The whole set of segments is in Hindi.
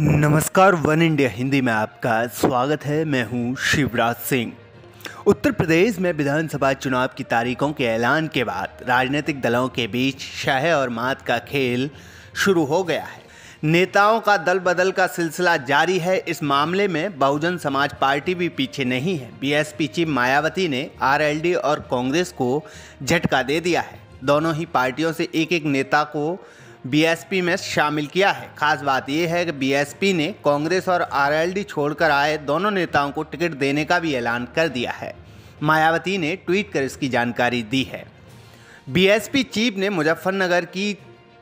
नमस्कार, वन इंडिया हिंदी में आपका स्वागत है। मैं हूं शिवराज सिंह। उत्तर प्रदेश में विधानसभा चुनाव की तारीखों के ऐलान के बाद राजनीतिक दलों के बीच शह और मात का खेल शुरू हो गया है। नेताओं का दल बदल का सिलसिला जारी है। इस मामले में बहुजन समाज पार्टी भी पीछे नहीं है। बीएसपी चीफ मायावती ने आरएल डी और कांग्रेस को झटका दे दिया है। दोनों ही पार्टियों से एक एक नेता को बीएसपी में शामिल किया है। खास बात यह है कि बीएसपी ने कांग्रेस और आरएलडी छोड़कर आए दोनों नेताओं को टिकट देने का भी ऐलान कर दिया है। मायावती ने ट्वीट कर इसकी जानकारी दी है। बीएसपी चीफ ने मुजफ्फरनगर की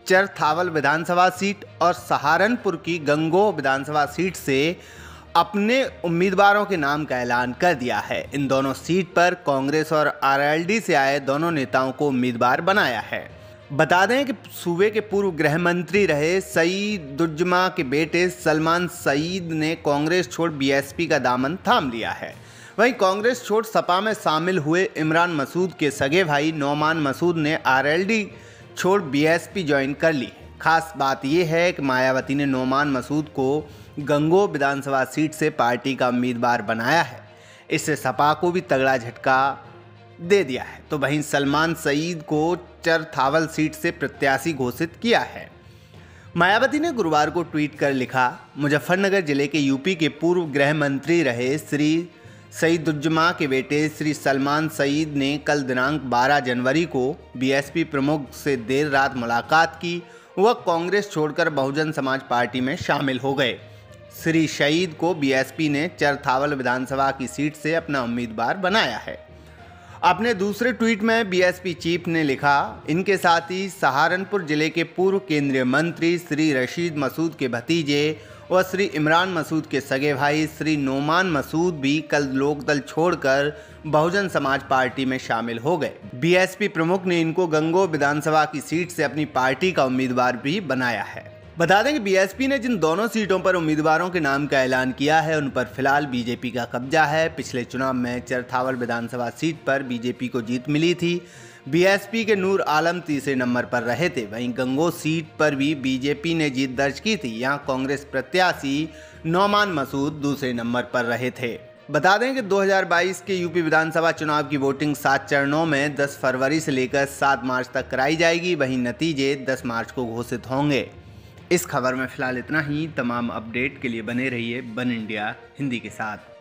चरथावल विधानसभा सीट और सहारनपुर की गंगो विधानसभा सीट से अपने उम्मीदवारों के नाम का ऐलान कर दिया है। इन दोनों सीट पर कांग्रेस और आरएलडी से आए दोनों नेताओं को उम्मीदवार बनाया है। बता दें कि सूबे के पूर्व गृह मंत्री रहे सईद उजमा के बेटे सलमान सईद ने कांग्रेस छोड़ बीएसपी का दामन थाम लिया है। वहीं कांग्रेस छोड़ सपा में शामिल हुए इमरान मसूद के सगे भाई नोमान मसूद ने आरएलडी छोड़ बीएसपी ज्वाइन कर ली। खास बात यह है कि मायावती ने नोमान मसूद को गंगो विधानसभा सीट से पार्टी का उम्मीदवार बनाया है। इससे सपा को भी तगड़ा झटका दे दिया है। तो वहीं सलमान सईद को चरथावल सीट से प्रत्याशी घोषित किया है। मायावती ने गुरुवार को ट्वीट कर लिखा, मुजफ्फरनगर जिले के यूपी के पूर्व गृह मंत्री रहे श्री सईद उजमा के बेटे श्री सलमान सईद ने कल दिनांक 12 जनवरी को बीएसपी प्रमुख से देर रात मुलाकात की। वह कांग्रेस छोड़कर बहुजन समाज पार्टी में शामिल हो गए। श्री सईद को बीएसपी ने चरथावल विधानसभा की सीट से अपना उम्मीदवार बनाया है। अपने दूसरे ट्वीट में बीएसपी चीफ ने लिखा, इनके साथ ही सहारनपुर जिले के पूर्व केंद्रीय मंत्री श्री रशीद मसूद के भतीजे व श्री इमरान मसूद के सगे भाई श्री नोमान मसूद भी कल लोकदल छोड़कर बहुजन समाज पार्टी में शामिल हो गए। बीएसपी प्रमुख ने इनको गंगो विधानसभा की सीट से अपनी पार्टी का उम्मीदवार भी बनाया है। बता दें कि बीएसपी ने जिन दोनों सीटों पर उम्मीदवारों के नाम का ऐलान किया है उन पर फिलहाल बीजेपी का कब्जा है। पिछले चुनाव में चरथावल विधानसभा सीट पर बीजेपी को जीत मिली थी। बीएसपी के नूर आलम तीसरे नंबर पर रहे थे। वहीं गंगो सीट पर भी बीजेपी ने जीत दर्ज की थी। यहां कांग्रेस प्रत्याशी नोमान मसूद दूसरे नंबर पर रहे थे। बता दें कि 2022 के यूपी विधानसभा चुनाव की वोटिंग 7 चरणों में 10 फरवरी से लेकर 7 मार्च तक कराई जाएगी। वहीं नतीजे 10 मार्च को घोषित होंगे। इस खबर में फ़िलहाल इतना ही। तमाम अपडेट के लिए बने रहिए वन इंडिया हिंदी के साथ।